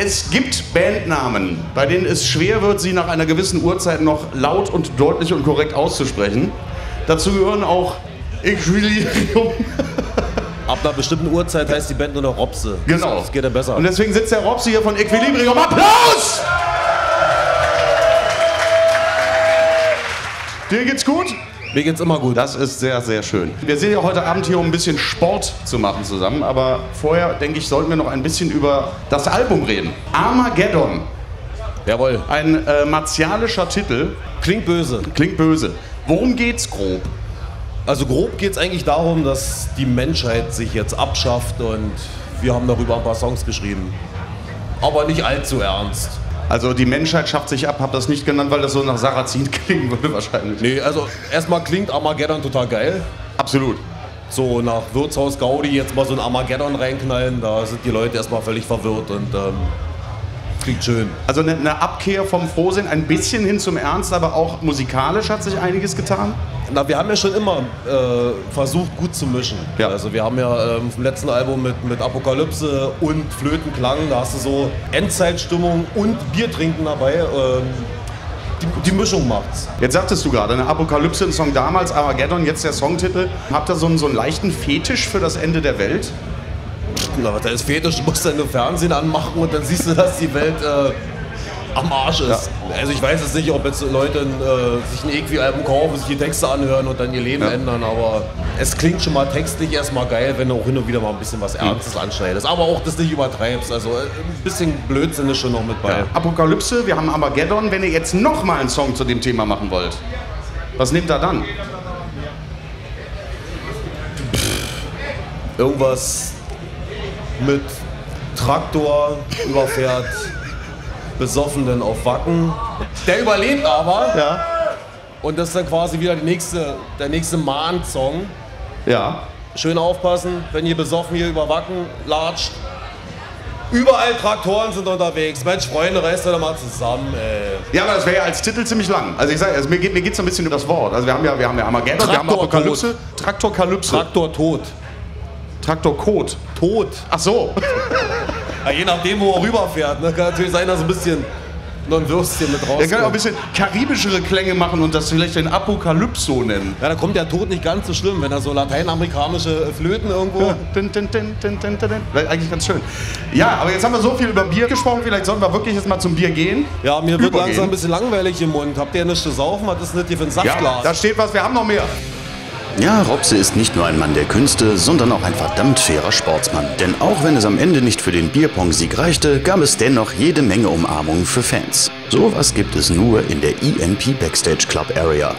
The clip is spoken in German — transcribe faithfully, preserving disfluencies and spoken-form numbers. Es gibt Bandnamen, bei denen es schwer wird, sie nach einer gewissen Uhrzeit noch laut und deutlich und korrekt auszusprechen. Dazu gehören auch Equilibrium. Ab einer bestimmten Uhrzeit heißt die Band nur noch Robse. Genau. Das geht ja besser. Und deswegen sitzt der Robse hier von Equilibrium. Applaus! Dir geht's gut? Mir geht's immer gut. Das ist sehr, sehr schön. Wir sind ja heute Abend hier, um ein bisschen Sport zu machen zusammen. Aber vorher, denke ich, sollten wir noch ein bisschen über das Album reden. Armageddon. Jawohl. Ein äh, martialischer Titel. Klingt böse. Klingt böse. Worum geht's grob? Also grob geht's eigentlich darum, dass die Menschheit sich jetzt abschafft und wir haben darüber ein paar Songs geschrieben. Aber nicht allzu ernst. Also die Menschheit schafft sich ab, hab das nicht genannt, weil das so nach Sarrazin klingen würde wahrscheinlich. Nee, also erstmal klingt Armageddon total geil. Absolut. So nach Wirtshaus Gaudi jetzt mal so ein Armageddon reinknallen, da sind die Leute erstmal völlig verwirrt und ähm, klingt schön. Also eine, eine Abkehr vom Frohsinn, ein bisschen hin zum Ernst, aber auch musikalisch hat sich einiges getan. Na, wir haben ja schon immer äh, versucht gut zu mischen. Ja. Also wir haben ja ähm, vom letzten Album mit, mit Apokalypse und Flötenklang, da hast du so Endzeitstimmung und Biertrinken dabei. Ähm, die, die Mischung macht's. Jetzt sagtest du gerade, eine Apokalypse, ein Song damals, Armageddon, jetzt der Songtitel. Habt ihr so einen, so einen leichten Fetisch für das Ende der Welt? Na, was heißt Fetisch? Du musst dann nur Fernsehen anmachen und dann siehst du, dass die Welt... Äh, am Arsch ist. Ja. Also ich weiß jetzt nicht, ob jetzt Leute äh, sich ein Equi-Album kaufen, sich die Texte anhören und dann ihr Leben ja. ändern, aber es klingt schon mal textlich erstmal geil, wenn du auch hin und wieder mal ein bisschen was Ernstes mhm. anschneidest, aber auch das nicht übertreibst, also ein bisschen Blödsinn ist schon noch mit bei. Ja. Apokalypse, wir haben Armageddon, wenn ihr jetzt nochmal einen Song zu dem Thema machen wollt, was nehmt ihr dann? Pff, irgendwas mit Traktor überfährt. Besoffenen auf Wacken. Der überlebt aber. Ja. Und das ist dann quasi wieder die nächste, der nächste Mahn-Song. Ja. Schön aufpassen, wenn ihr besoffen hier über Wacken latscht. Überall Traktoren sind unterwegs. Mensch, Freunde, reißt doch mal zusammen, ey. Ja, aber das wäre ja als Titel ziemlich lang. Also ich sage, also mir geht es so ein bisschen über das Wort. Also wir haben ja, wir haben ja Armageddon, Traktor wir haben Apokalypse. Traktorkalypse. Traktortod. Traktorkot. Tod. Ach so. Ja, je nachdem, wo er rüberfährt, ne? Kann natürlich sein, dass ein bisschen noch ein Würstchen mit rauskommt. Er kann auch ein bisschen karibischere Klänge machen und das vielleicht den Apokalypso nennen. Ja, da kommt der Tod nicht ganz so schlimm, wenn er so lateinamerikanische Flöten irgendwo... Ja. Din, din, din, din, din, din. Eigentlich ganz schön. Ja, aber jetzt haben wir so viel über Bier gesprochen, vielleicht sollten wir wirklich jetzt mal zum Bier gehen. Ja, mir wird Übergehen. langsam ein bisschen langweilig im Mund. Habt ihr nichts zu saufen? Was ist denn hier für ein Saftglas? Ja, da steht was, wir haben noch mehr. Ja, Robse ist nicht nur ein Mann der Künste, sondern auch ein verdammt fairer Sportsmann. Denn auch wenn es am Ende nicht für den Bierpong-Sieg reichte, gab es dennoch jede Menge Umarmungen für Fans. Sowas gibt es nur in der E M P Backstage Club Area.